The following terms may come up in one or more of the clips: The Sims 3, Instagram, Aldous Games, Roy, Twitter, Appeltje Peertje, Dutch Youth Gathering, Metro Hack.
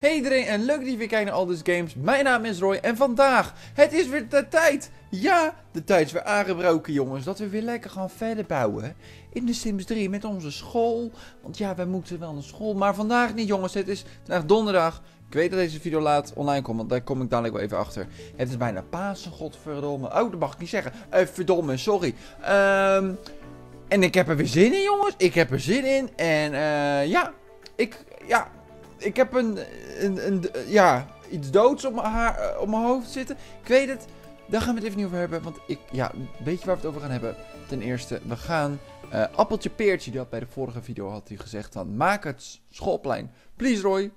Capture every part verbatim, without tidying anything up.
Hey iedereen en leuk dat je weer kijkt naar Aldous Games. Mijn naam is Roy en vandaag, het is weer de tijd. Ja, de tijd is weer aangebroken jongens, dat we weer lekker gaan verder bouwen in de Sims drie met onze school. Want ja, wij moeten wel naar school, maar vandaag niet jongens, het is vandaag donderdag. Ik weet dat deze video laat online komt, want daar kom ik dadelijk wel even achter. Het is bijna Pasen, godverdomme. Oh, dat mag ik niet zeggen. Eh, verdomme, sorry. Um, en ik heb er weer zin in jongens, ik heb er zin in en uh, ja, ik, ja... Ik heb een, een, een, ja, iets doods op mijn, haar, op mijn hoofd zitten. Ik weet het. Daar gaan we het even niet over hebben. Want ik, ja, weet je waar we het over gaan hebben? Ten eerste, we gaan... Uh, Appeltje Peertje, die had bij de vorige video had hij gezegd van... Maak het schoolplein. Please, Roy.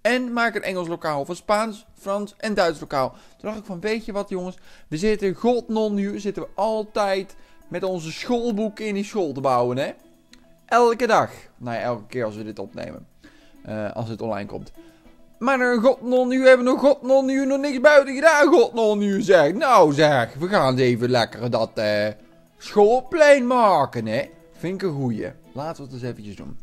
En maak een Engels lokaal. Of een Spaans, Frans en Duits lokaal. Toen dacht ik van, weet je wat, jongens? We zitten, godnon nu, zitten we altijd met onze schoolboeken in die school te bouwen, hè? Elke dag. Nou ja, elke keer als we dit opnemen. Uh, als het online komt. Maar uh, godnon, nu hebben we nog godnon, nu nog niks buiten gedaan. Godnon, nu zeg. Nou zeg, we gaan even lekker dat uh, schoolplein maken, hè. Vind ik een goeie. Laten we het eens eventjes doen.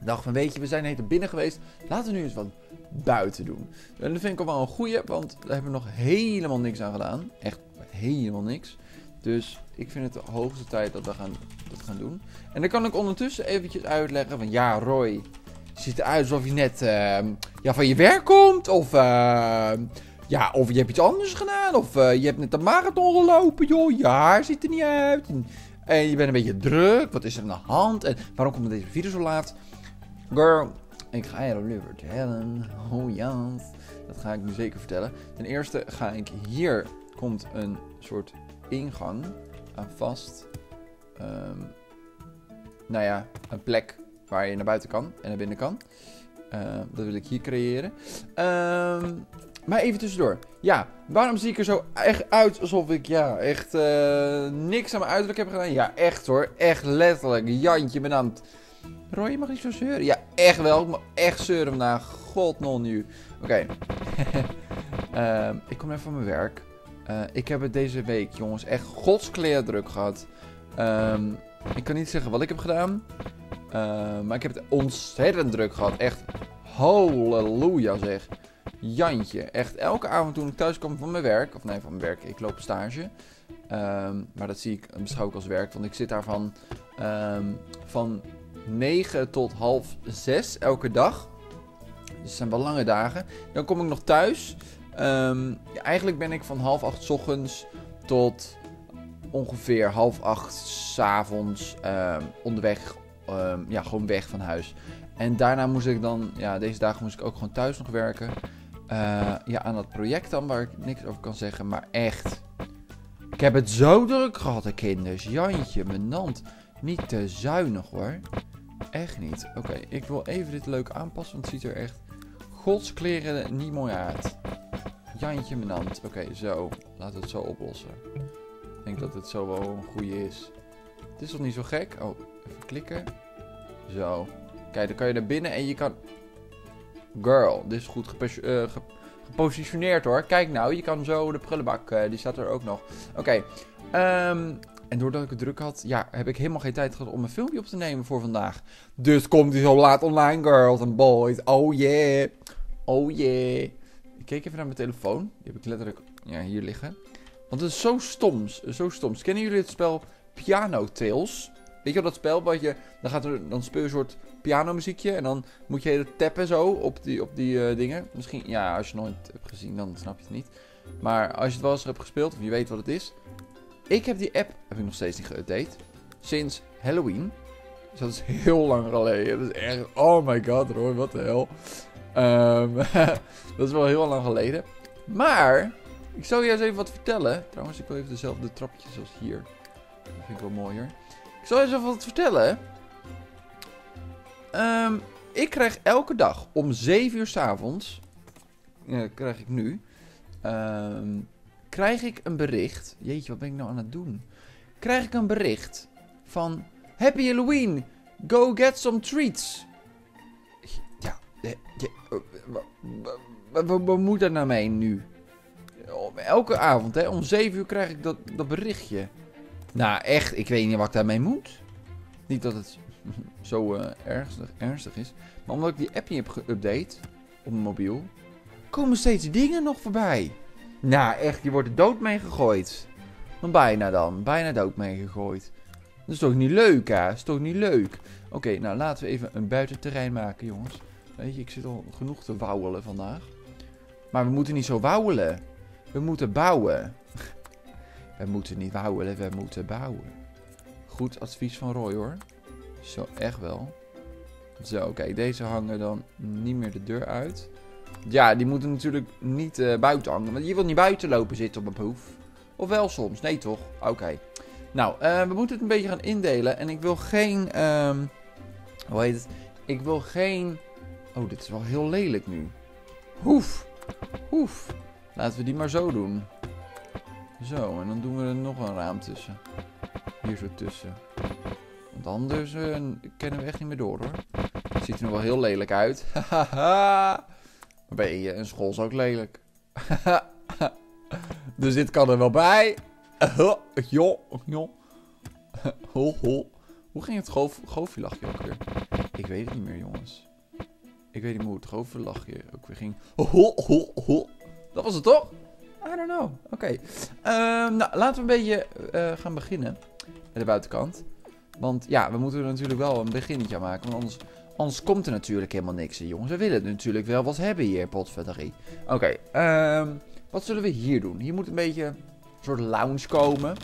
Ik dacht van, weet je, we zijn net binnen geweest. Laten we nu eens wat buiten doen. En dat vind ik ook wel een goeie, want daar hebben we nog helemaal niks aan gedaan. Echt helemaal niks. Dus ik vind het de hoogste tijd dat we gaan, dat gaan doen. En dan kan ik ondertussen eventjes uitleggen van, ja Roy... Ziet eruit alsof je net uh, ja, van je werk komt. Of, uh, ja, of je hebt iets anders gedaan. Of uh, je hebt net een marathon gelopen. Joh, je haar ziet er niet uit. En, en je bent een beetje druk. Wat is er aan de hand? En waarom komt deze video zo laat? Girl, ik ga je dat vertellen. Oh ja. Dat ga ik nu zeker vertellen. Ten eerste ga ik hier. Komt een soort ingang aan vast. Um, nou ja, een plek. Waar je naar buiten kan en naar binnen kan. Uh, dat wil ik hier creëren. Uh, maar even tussendoor. Ja, waarom zie ik er zo echt uit alsof ik ja, echt uh, niks aan mijn uiterlijk heb gedaan? Ja, echt hoor. Echt letterlijk. Jantje bedankt. Roy, je mag niet zo zeuren. Ja, echt wel. Ik mag echt zeuren vandaag. God non nu. Oké. Okay. uh, ik kom even van mijn werk. Uh, ik heb het deze week, jongens, echt godskleerdruk gehad. Um, ik kan niet zeggen wat ik heb gedaan. Uh, maar ik heb het ontzettend druk gehad. Echt, halleluja zeg. Jantje. Echt, elke avond toen ik thuis kwam van mijn werk. Of nee, van mijn werk. Ik loop stage. Um, maar dat zie ik, beschouw ik als werk. Want ik zit daar van, um, van negen tot half zes elke dag. Dus het zijn wel lange dagen. Dan kom ik nog thuis. Um, ja, eigenlijk ben ik van half acht 's ochtends tot ongeveer half acht 's avonds um, onderweg. Um, ja, gewoon weg van huis. En daarna moest ik dan... Ja, deze dagen moest ik ook gewoon thuis nog werken. Uh, ja, aan dat project dan, waar ik niks over kan zeggen. Maar echt... Ik heb het zo druk gehad, hè, kinders. Jantje, mijn nant. Niet te zuinig, hoor. Echt niet. Oké, okay, ik wil even dit leuk aanpassen, want het ziet er echt... Godskleren niet mooi uit. Jantje, mijn nant. Oké, okay, zo. Laten we het zo oplossen. Ik denk dat het zo wel een goede is. Het is toch niet zo gek? Oh... Even klikken. Zo. Kijk, dan kan je naar binnen en je kan... Girl, dit is goed uh, gepositioneerd hoor. Kijk nou, je kan zo de prullenbak. Uh, die staat er ook nog. Oké. Okay. Um, en doordat ik het druk had, ja, heb ik helemaal geen tijd gehad om een filmpje op te nemen voor vandaag. Dus komt die zo laat online, girls en boys. Oh yeah. Oh yeah. Ik keek even naar mijn telefoon. Die heb ik letterlijk ja, hier liggen. Want het is zo stoms. Zo stoms. Kennen jullie het spel Piano Tiles? Weet je wel, dat spel wat je, dan, gaat er, dan speel je een soort pianomuziekje en dan moet je hele tappen zo op die, op die uh, dingen. Misschien, ja, als je het nooit hebt gezien, dan snap je het niet. Maar als je het wel eens hebt gespeeld, of je weet wat het is. Ik heb die app, heb ik nog steeds niet geüpdate, sinds Halloween. Dus dat is heel lang geleden. Dat is echt, oh my god, hoor, wat de hel. Um, dat is wel heel lang geleden. Maar, ik zal je eens even wat vertellen. Trouwens, ik wil even dezelfde trapjes als hier. Dat vind ik wel mooier. Ik zal je eens wat vertellen. Um, ik krijg elke dag om zeven uur 's avonds. Ja, krijg ik nu. Um, krijg ik een bericht. Jeetje, wat ben ik nou aan het doen? Krijg ik een bericht van... Happy Halloween! Go get some treats! Ja, wat moet daar nou mee nu? Elke avond, hè, om zeven uur krijg ik dat, dat berichtje. Nou, echt, ik weet niet wat ik daarmee moet. Niet dat het zo uh, ernstig, ernstig is. Maar omdat ik die app niet heb geüpdate, op mijn mobiel, komen steeds dingen nog voorbij. Nou, echt, je wordt er dood mee gegooid. Maar bijna dan, bijna dood mee gegooid. Dat is toch niet leuk, hè? Dat is toch niet leuk? Oké, okay, nou laten we even een buitenterrein maken, jongens. Weet je, ik zit al genoeg te wauwelen vandaag. Maar we moeten niet zo wauwelen. We moeten bouwen. We moeten niet wauwelen, we moeten bouwen. Goed advies van Roy, hoor. Zo, echt wel. Zo, kijk, deze hangen dan niet meer de deur uit. Ja, die moeten natuurlijk niet uh, buiten hangen. Want je wilt niet buiten lopen zitten op een proef. Of wel soms, nee toch? Oké. Okay. Nou, uh, we moeten het een beetje gaan indelen. En ik wil geen... Um, hoe heet het? Ik wil geen... Oh, dit is wel heel lelijk nu. Hoef. Hoef. Laten we die maar zo doen. Zo, en dan doen we er nog een raam tussen. Hier zo tussen. Want anders uh, kennen we echt niet meer door, hoor. Het ziet er nog wel heel lelijk uit. Hahaha. Ben je, een school is ook lelijk. Dus dit kan er wel bij. Joh, joh. Ho, ho. Hoe ging het goofje-lachje ook weer? Ik weet het niet meer, jongens. Ik weet niet meer hoe het goofje-lachje ook weer ging. Ho, ho, ho. Dat was het, toch? I don't know. Oké. Okay. Um, nou, laten we een beetje uh, gaan beginnen. Bij de buitenkant. Want ja, we moeten er natuurlijk wel een beginnetje aan maken. Want anders... Anders komt er natuurlijk helemaal niks in, jongens. We willen natuurlijk wel wat hebben hier, potverdorie. Oké, okay, um, wat zullen we hier doen? Hier moet een beetje een soort lounge komen.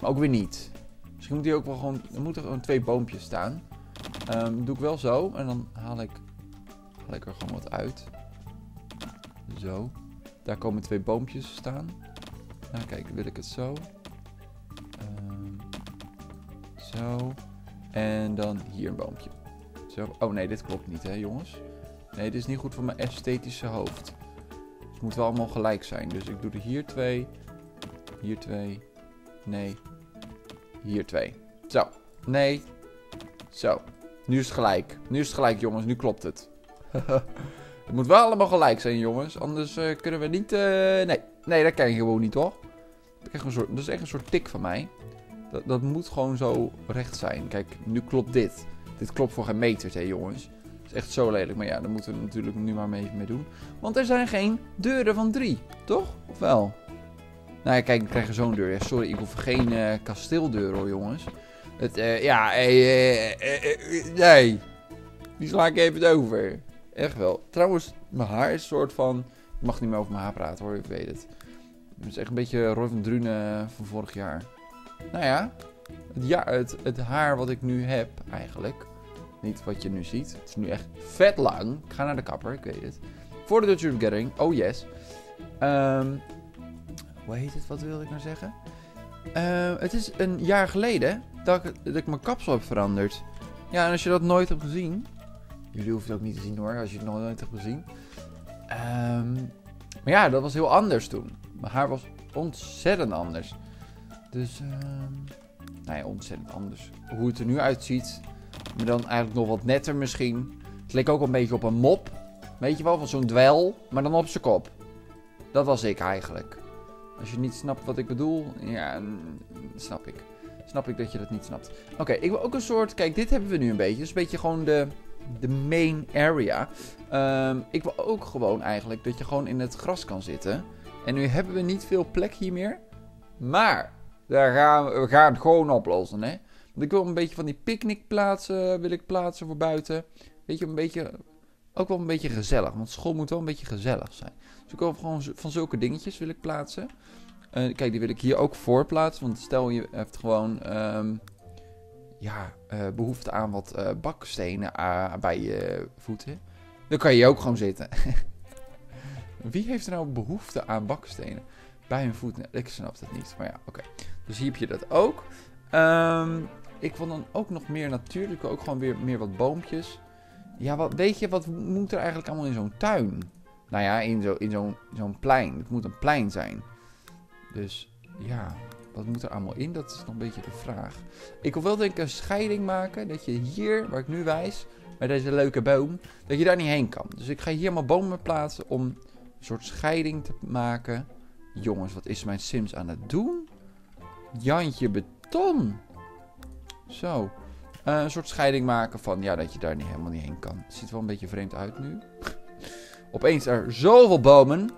Maar ook weer niet. Misschien moet hier ook wel gewoon... Er moeten gewoon twee boompjes staan. Um, doe ik wel zo. En dan haal ik, haal ik er gewoon wat uit. Zo. Daar komen twee boompjes staan. Nou, kijk, wil ik het zo. Um, zo. En dan hier een boompje. Zo. Oh nee, dit klopt niet, hè, jongens. Nee, dit is niet goed voor mijn esthetische hoofd. Het moet wel allemaal gelijk zijn. Dus ik doe er hier twee. Hier twee. Nee. Hier twee. Zo. Nee. Zo. Nu is het gelijk. Nu is het gelijk, jongens. Nu klopt het. Het moet wel allemaal gelijk zijn, jongens. Anders uh, kunnen we niet... Uh... Nee. Nee, dat kan je gewoon niet, hoor. Dat is, soort... dat is echt een soort tik van mij. Dat, dat moet gewoon zo recht zijn. Kijk, nu klopt dit. Dit klopt voor geen meters, hè, jongens. Dat is echt zo lelijk. Maar ja, daar moeten we natuurlijk nu maar mee, mee doen. Want er zijn geen deuren van drie, toch? Of wel? Nou ja, kijk, we krijgen zo'n deur. Ja, sorry, ik hoef geen uh, kasteeldeur, hoor, jongens. Het, uh, ja, eh, eh, eh, eh, nee. Die sla ik even over. Echt wel. Trouwens, mijn haar is een soort van... Ik mag niet meer over mijn haar praten, hoor. Ik weet het. Het is echt een beetje Roy van Drunen van vorig jaar. Nou ja. Het, ja, het, het haar wat ik nu heb, eigenlijk. Niet wat je nu ziet. Het is nu echt vet lang. Ik ga naar de kapper, ik weet het. Voor de Dutch Youth Gathering. Oh yes. Um, hoe heet het? Wat wilde ik nou zeggen? Uh, het is een jaar geleden dat ik, dat ik mijn kapsel heb veranderd. Ja, en als je dat nooit hebt gezien. Jullie hoeven het ook niet te zien, hoor, als je het nog nooit hebt gezien. Um, maar ja, dat was heel anders toen. Mijn haar was ontzettend anders. Dus, um, nou ja, ontzettend anders. Hoe het er nu uitziet. Maar dan eigenlijk nog wat netter misschien. Het leek ook een beetje op een mop. Weet je wel, van zo'n dweil. Maar dan op zijn kop. Dat was ik eigenlijk. Als je niet snapt wat ik bedoel. Ja, snap ik. Snap ik dat je dat niet snapt. Oké, okay, ik wil ook een soort... Kijk, dit hebben we nu een beetje. Dus een beetje gewoon de, de main area. Um, ik wil ook gewoon eigenlijk dat je gewoon in het gras kan zitten. En nu hebben we niet veel plek hier meer. Maar... Daar gaan we, we gaan het gewoon oplossen, hè. Want ik wil een beetje van die picknickplaatsen wil ik plaatsen voor buiten. Weet je, een beetje... Ook wel een beetje gezellig. Want school moet wel een beetje gezellig zijn. Dus ik wil gewoon van zulke dingetjes wil ik plaatsen. Uh, kijk, die wil ik hier ook voor plaatsen. Want stel, je hebt gewoon... Um, ja, uh, behoefte aan wat uh, bakstenen uh, bij je voeten. Dan kan je ook gewoon zitten. Wie heeft er nou behoefte aan bakstenen? Bij hun voeten. Ik snap het niet. Maar ja, oké. Okay. Dus hier heb je dat ook. Um, ik wil dan ook nog meer natuurlijk. Ook gewoon weer meer wat boompjes. Ja, wat, weet je, wat moet er eigenlijk allemaal in zo'n tuin? Nou ja, in zo'n in zo zo'n plein. Het moet een plein zijn. Dus ja, wat moet er allemaal in? Dat is nog een beetje de vraag. Ik wil wel denk ik een scheiding maken. Dat je hier, waar ik nu wijs, bij deze leuke boom, dat je daar niet heen kan. Dus ik ga hier mijn bomen plaatsen om een soort scheiding te maken. Jongens, wat is mijn Sims aan het doen? Jantje beton. Zo. Uh, een soort scheiding maken van... Ja, dat je daar niet helemaal niet heen kan. Het ziet er wel een beetje vreemd uit nu. Opeens er zoveel bomen.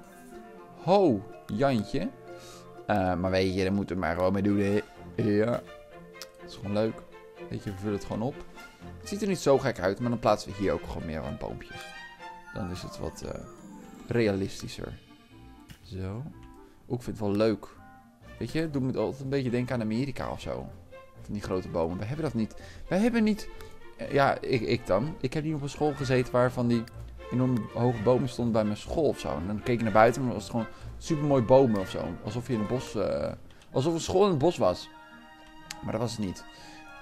Ho, Jantje. Uh, maar weet je, daar moeten we maar gewoon mee doen. Ja. Dat is gewoon leuk. Weet je, we vullen het gewoon op. Het ziet er niet zo gek uit, maar dan plaatsen we hier ook gewoon meer aan boompjes. Dan is het wat uh, realistischer. Zo. Ook vind het wel leuk. Weet je, doet me altijd een beetje denken aan Amerika of zo. Van die grote bomen. We hebben dat niet. Wij hebben niet... Ja, ik, ik dan. Ik heb niet op een school gezeten waar van die enorm hoge bomen stonden bij mijn school of zo. En dan keek ik naar buiten, maar dan was het gewoon supermooi bomen of zo. Alsof je in een bos... Uh, alsof een school in het bos was. Maar dat was het niet.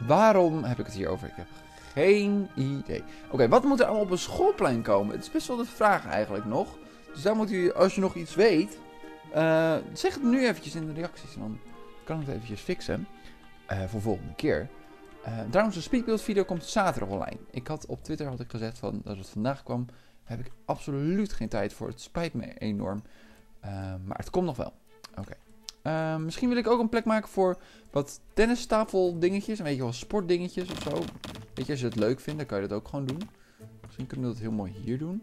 Waarom heb ik het hier over? Ik heb geen idee. Oké, okay, wat moet er allemaal op een schoolplein komen? Het is best wel de vraag eigenlijk nog. Dus daar moet u, als je nog iets weet... Uh, zeg het nu eventjes in de reacties. En dan kan ik het eventjes fixen. Uh, voor de volgende keer. Uh, trouwens, de speedbuild video komt zaterdag online. Ik had op Twitter had ik gezegd van dat het vandaag kwam. Daar heb ik absoluut geen tijd voor. Het spijt me enorm. Uh, maar het komt nog wel. Oké. Okay. Uh, misschien wil ik ook een plek maken voor wat tennistafel dingetjes. Een beetje wel sportdingetjes of zo. Weet je, als je het leuk vindt, dan kan je dat ook gewoon doen. Misschien kunnen we dat heel mooi hier doen.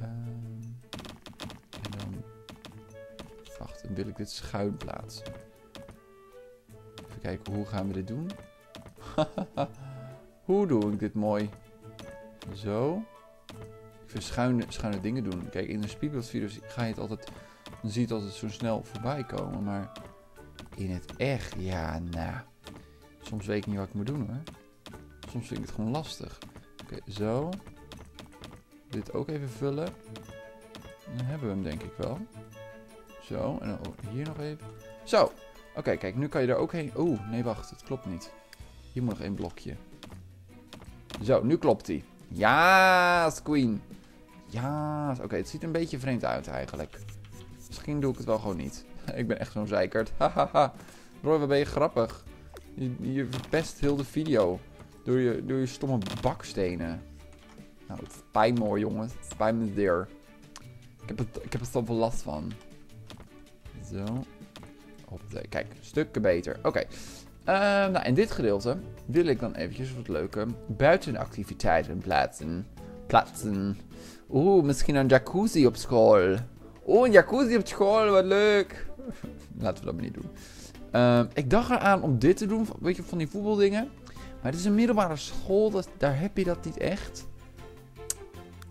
Uh, en dan... Wacht, dan wil ik dit schuin plaatsen. Even kijken, hoe gaan we dit doen? Hoe doe ik dit mooi? Zo. Ik wil schuine, schuine dingen doen. Kijk, in de speedbuild-video's ga je het altijd... Dan zie je het altijd zo snel voorbij komen, maar... In het echt, ja, nou... Soms weet ik niet wat ik moet doen, hoor. Soms vind ik het gewoon lastig. Oké, okay, zo. Dit ook even vullen. Dan hebben we hem, denk ik wel. Zo, en dan hier nog even. Zo. Oké, okay, kijk, nu kan je er ook heen... Oeh, nee, wacht, het klopt niet. Hier moet nog één blokje. Zo, nu klopt hij. Ja, queen. Ja, oké, okay, het ziet een beetje vreemd uit eigenlijk. Misschien doe ik het wel gewoon niet. Ik ben echt zo'n zeikert. Hahaha. Roy, wat ben je grappig. Je, je verpest heel de video. Door je, door je stomme bakstenen. Nou, het spijt me hoor, jongen. Het spijt me deer. Ik heb het, ik heb het toch wel last van. Zo. Hoppatee. Kijk, stukken beter. Oké. Okay. Uh, nou, in dit gedeelte wil ik dan eventjes wat leuke buitenactiviteiten plaatsen. Plaatsen. Oeh, misschien een jacuzzi op school. Oeh, een jacuzzi op school, wat leuk. Laten we dat maar niet doen. Uh, ik dacht eraan om dit te doen, weet je, van die voetbaldingen. Maar het is een middelbare school, dat, daar heb je dat niet echt.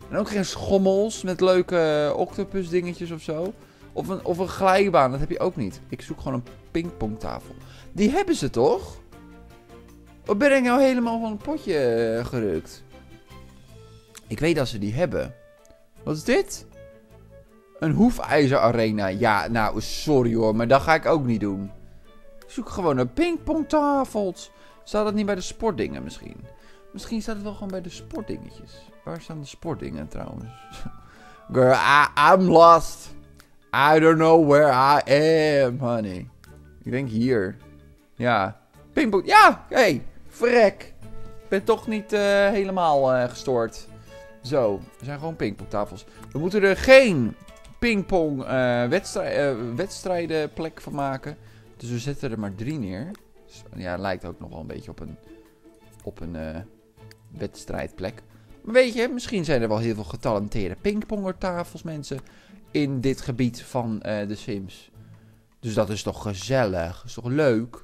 En ook geen schommels met leuke octopus dingetjes of zo. Of een, of een glijbaan, dat heb je ook niet. Ik zoek gewoon een pingpongtafel. Die hebben ze toch? Of ben ik nou helemaal van het potje gerukt? Ik weet dat ze die hebben. Wat is dit? Een hoefijzerarena. Ja, nou, sorry hoor, maar dat ga ik ook niet doen. Ik zoek gewoon een pingpongtafel. Staat dat niet bij de sportdingen misschien? Misschien staat het wel gewoon bij de sportdingetjes. Waar staan de sportdingen trouwens? Girl, I, I'm lost. I don't know where I am, honey. Ik denk hier. Ja. Pingpong. Ja! Hé! Hey, vrek! Ik ben toch niet uh, helemaal uh, gestoord. Zo. Er zijn gewoon pingpongtafels. We moeten er geen pingpong uh, wedstrij uh, wedstrijdenplek van maken. Dus we zetten er maar drie neer. Dus, ja, lijkt ook nog wel een beetje op een, op een uh, wedstrijdplek. Maar weet je, misschien zijn er wel heel veel getalenteerde pingpongertafels, mensen. In dit gebied van uh, The Sims. Dus dat is toch gezellig. Dat is toch leuk?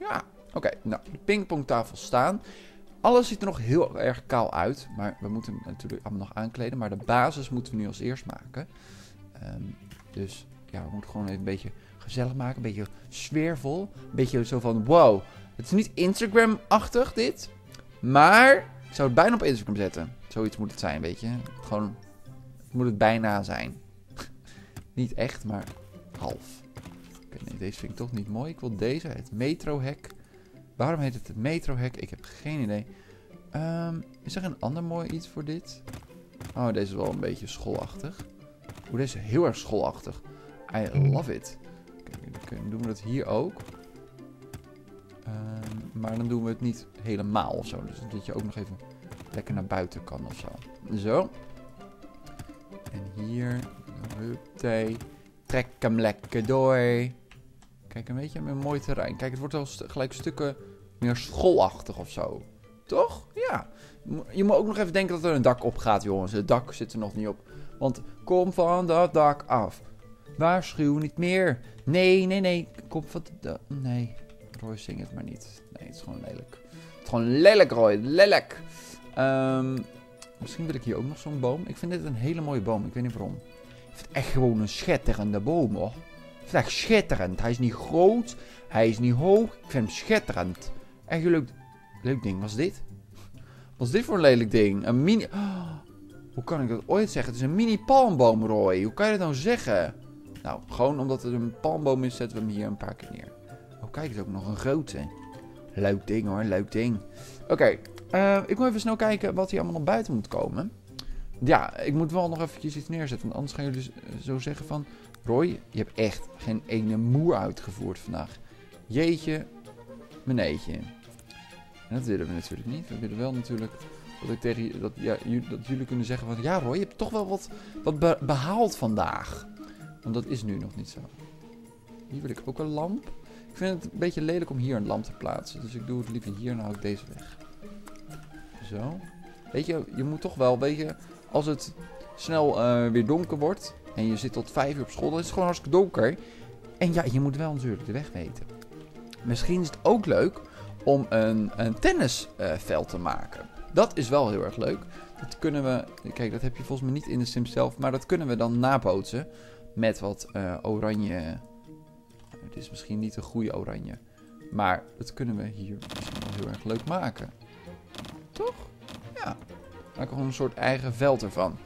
Ja. Oké, okay, nou. De pingpongtafels staan. Alles ziet er nog heel erg kaal uit. Maar we moeten hem natuurlijk allemaal nog aankleden. Maar de basis moeten we nu als eerst maken. Um, dus ja, we moeten gewoon even een beetje gezellig maken. Een beetje sfeervol. Een beetje zo van, wow. Het is niet Instagram-achtig dit. Maar ik zou het bijna op Instagram zetten. Zoiets moet het zijn, weet je. Gewoon, het moet het bijna zijn. Niet echt, maar half. Okay, nee, deze vind ik toch niet mooi. Ik wil deze, het Metro Hack. Waarom heet het het Metro Hack? Ik heb geen idee. Um, is er een ander mooi iets voor dit? Oh, deze is wel een beetje schoolachtig. Oeh, deze is heel erg schoolachtig. I love it. Okay, dan doen we dat hier ook. Um, maar dan doen we het niet helemaal of zo. Dus dat je ook nog even lekker naar buiten kan of zo. Zo. En hier... Huppatee. Trek hem lekker door. Kijk, een beetje een mooi terrein. Kijk, het wordt wel st gelijk stukken meer schoolachtig of zo. Toch? Ja. Je moet ook nog even denken dat er een dak op gaat, jongens. Het dak zit er nog niet op. Want kom van dat dak af. Waarschuw niet meer. Nee, nee, nee. Kom van dat... Nee. Roy, zing het maar niet. Nee, het is gewoon lelijk. Het is gewoon lelijk, Roy. Lelijk. Um, misschien wil ik hier ook nog zo'n boom. Ik vind dit een hele mooie boom. Ik weet niet waarom. Ik vind het echt gewoon een schitterende boom, hoor. Ik vind het echt schitterend. Hij is niet groot. Hij is niet hoog. Ik vind hem schitterend. Echt een leuk, leuk ding. Was dit? Wat is dit voor een lelijk ding? Een mini... Oh, hoe kan ik dat ooit zeggen? Het is een mini palmboom, Roy. Hoe kan je dat nou zeggen? Nou, gewoon omdat het een palmboom is, zetten we hem hier een paar keer neer. Oh, kijk, het is ook nog een grote. Leuk ding, hoor. Leuk ding. Oké, okay, uh, ik moet even snel kijken wat hier allemaal nog buiten moet komen. Ja, ik moet wel nog eventjes iets neerzetten. Want anders gaan jullie zo zeggen van... Roy, je hebt echt geen ene moer uitgevoerd vandaag. Jeetje, meneetje. En dat willen we natuurlijk niet. We willen wel natuurlijk dat, ik tegen, dat, ja, dat jullie kunnen zeggen van... Ja, Roy, je hebt toch wel wat, wat be behaald vandaag. Want dat is nu nog niet zo. Hier wil ik ook een lamp. Ik vind het een beetje lelijk om hier een lamp te plaatsen. Dus ik doe het liever hier en hou ik deze weg. Zo. Weet je, je moet toch wel, weet je... Als het snel uh, weer donker wordt... En je zit tot vijf uur op school, dan is het gewoon hartstikke donker. En ja, je moet wel natuurlijk de weg weten. Misschien is het ook leuk... om een, een tennisveld uh, te maken. Dat is wel heel erg leuk. Dat kunnen we... Kijk, dat heb je volgens mij niet in de Sims zelf. Maar dat kunnen we dan nabootsen. Met wat uh, oranje... Het is misschien niet een goede oranje. Maar dat kunnen we hier wel heel erg leuk maken. Toch? Ja. Maken gewoon een soort eigen veld ervan.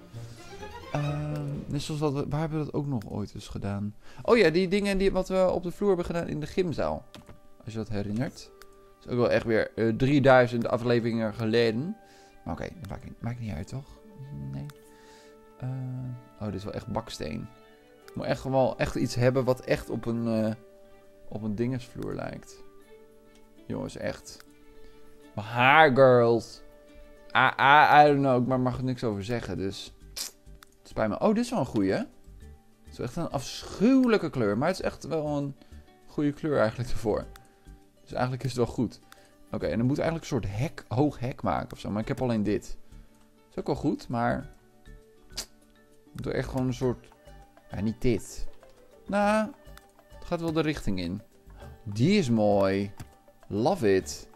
Uh, net zoals dat we... Waar hebben we dat ook nog ooit eens gedaan? Oh ja, die dingen die, wat we op de vloer hebben gedaan in de gymzaal. Als je dat herinnert. Dat is ook wel echt weer uh, drieduizend afleveringen geleden. Maar oké, okay, dat maakt, maakt niet uit, toch? Nee. Uh, oh, dit is wel echt baksteen. Ik moet echt gewoon echt iets hebben wat echt op een, uh, op een dingesvloer lijkt. Jongens, echt. Maar haar, girls. I, I, I don't know, ik mag, mag er niks over zeggen, dus... Het spijt me. Oh, dit is wel een goeie. Het is wel echt een afschuwelijke kleur. Maar het is echt wel een goede kleur eigenlijk ervoor. Dus eigenlijk is het wel goed. Oké, okay, en dan moet eigenlijk een soort hek, hoog hek maken ofzo. Maar ik heb alleen dit. Dat is ook wel goed, maar... Ik doe echt gewoon een soort... Ja, niet dit. Nou, nah, het gaat wel de richting in. Die is mooi. Love it.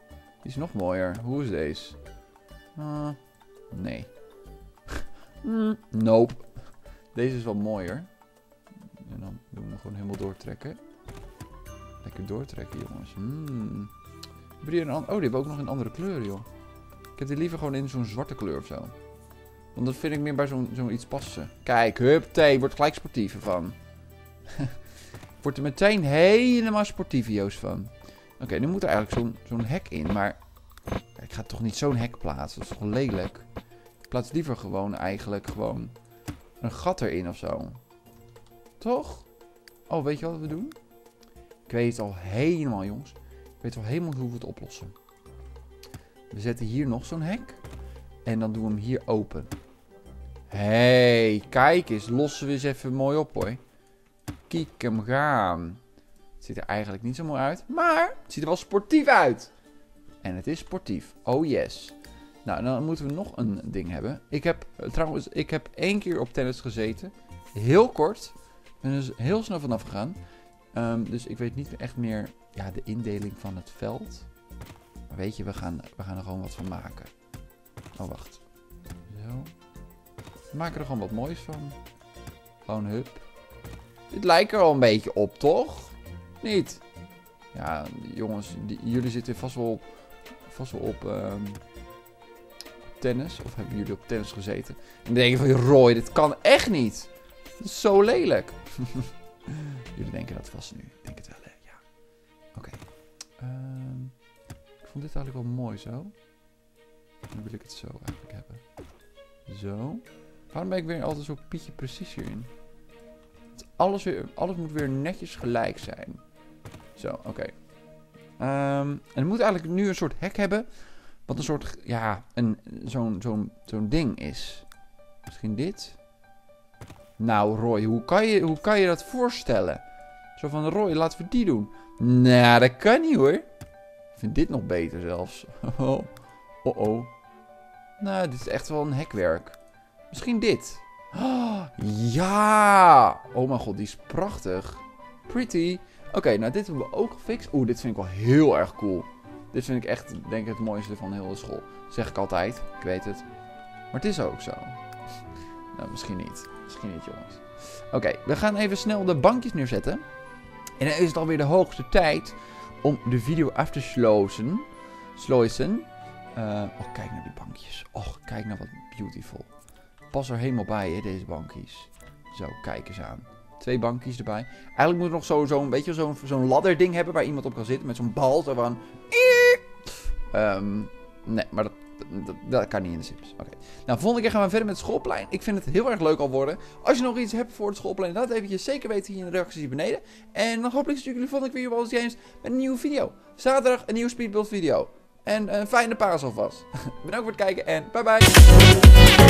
Die is nog mooier. Hoe is deze? Uh, nee. Nope. Deze is wel mooier. En dan doen we hem gewoon helemaal doortrekken. Lekker doortrekken, jongens. Hmm. Oh, die hebben ook nog een andere kleur, joh. Ik heb die liever gewoon in zo'n zwarte kleur of zo. Want dat vind ik meer bij zo'n zo iets passen. Kijk, hup, thee. Wordt gelijk sportiever van. Wordt er meteen helemaal sportivio's van. Oké, okay, nu moet er eigenlijk zo'n zo'n hek in. Maar ik ga toch niet zo'n hek plaatsen. Dat is toch lelijk. Ik plaats liever gewoon eigenlijk gewoon een gat erin of zo. Toch? Oh, weet je wat we doen? Ik weet al helemaal, jongens. Ik weet al helemaal hoe we het oplossen. We zetten hier nog zo'n hek. En dan doen we hem hier open. Hé, hey, kijk eens. Lossen we eens even mooi op, hoor. Kiek hem gaan. Het ziet er eigenlijk niet zo mooi uit. Maar het ziet er wel sportief uit. En het is sportief. Oh yes. Nou, dan moeten we nog een ding hebben. Ik heb trouwens, ik heb één keer op tennis gezeten. Heel kort. Ik ben dus heel snel vanaf gegaan. Um, dus ik weet niet echt meer ja, de indeling van het veld. Maar weet je, we gaan, we gaan er gewoon wat van maken. Oh, wacht. Zo. We maken er gewoon wat moois van. Gewoon hup. Dit lijkt er al een beetje op, toch? Niet? Ja, jongens. Die, jullie zitten vast wel, vast wel op um, tennis. Of hebben jullie op tennis gezeten? En dan denken van, Roy, dit kan echt niet. Dat is zo lelijk. Jullie denken dat vast nu. Ik denk het wel, hè? Ja. Oké. Okay. Um, ik vond dit eigenlijk wel mooi zo. Nu wil ik het zo eigenlijk hebben. Zo. Waarom ben ik weer altijd zo pietje precies hierin? Alles, weer, alles moet weer netjes gelijk zijn. Zo, oké. Okay. Um, en het moet eigenlijk nu een soort hek hebben. Wat een soort, ja, zo'n zo'n zo'n ding is. Misschien dit? Nou, Roy, hoe kan je, hoe kan je dat voorstellen? Zo van, Roy, laten we die doen. Nou, nah, dat kan niet, hoor. Ik vind dit nog beter zelfs. Oh. Oh-oh. Nou, dit is echt wel een hekwerk. Misschien dit. Oh, ja! Oh mijn god, die is prachtig. Pretty. Oké, okay, nou dit hebben we ook gefixt. Oeh, dit vind ik wel heel erg cool. Dit vind ik echt, denk ik, het mooiste van heel de hele school. Dat zeg ik altijd. Ik weet het. Maar het is ook zo. Nou, misschien niet. Misschien niet, jongens. Oké, okay, we gaan even snel de bankjes neerzetten. En dan is het alweer de hoogste tijd om de video af te sluiten. Sluiten. Uh, oh, kijk naar die bankjes. Och, kijk nou wat beautiful. Pas er helemaal bij, hè, deze bankjes. Zo, kijk eens aan. Twee bankjes erbij. Eigenlijk moet er nog zo'n zo beetje zo'n zo'n ladder ding hebben waar iemand op kan zitten met zo'n bal. Zo van... Um, nee, maar dat, dat, dat kan niet in de Sims. Oké. Okay. Nou, volgende keer gaan we verder met het schoolplein. Ik vind het heel erg leuk al worden. Als je nog iets hebt voor het schoolplein, laat het eventjes zeker weten hier in de reacties hier beneden. En dan hopelijk zie ik jullie volgende keer weer bij James met een nieuwe video. Zaterdag een nieuwe speedbuild video. En een fijne paas alvast. Bedankt voor het kijken en bye bye.